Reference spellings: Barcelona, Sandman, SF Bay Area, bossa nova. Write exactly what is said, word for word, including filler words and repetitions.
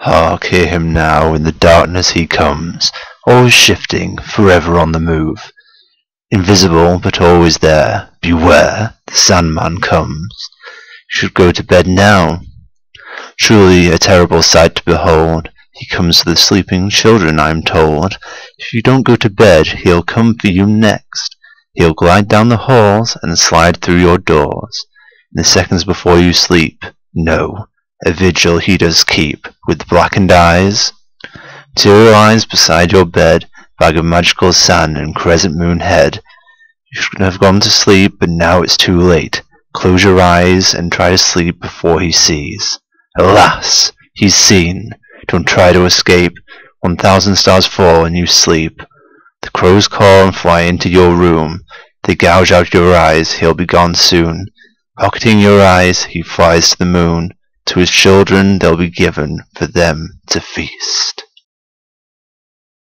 Hark, hear him now, in the darkness he comes, always shifting, forever on the move. Invisible, but always there, beware, the Sandman comes. You should go to bed now. Truly a terrible sight to behold, he comes for the sleeping children, I am told. If you don't go to bed, he'll come for you next. He'll glide down the halls and slide through your doors. In the seconds before you sleep, no, a vigil he does keep, with blackened eyes. Two lies beside your bed, bag of magical sand and crescent moon head. You should have gone to sleep, but now it's too late. Close your eyes and try to sleep before he sees. Alas, he's seen. Don't try to escape. One thousand stars fall and you sleep. The crows call and fly into your room. They gouge out your eyes, he'll be gone soon. Pocketing your eyes, he flies to the moon. To his children they'll be given, for them to feast.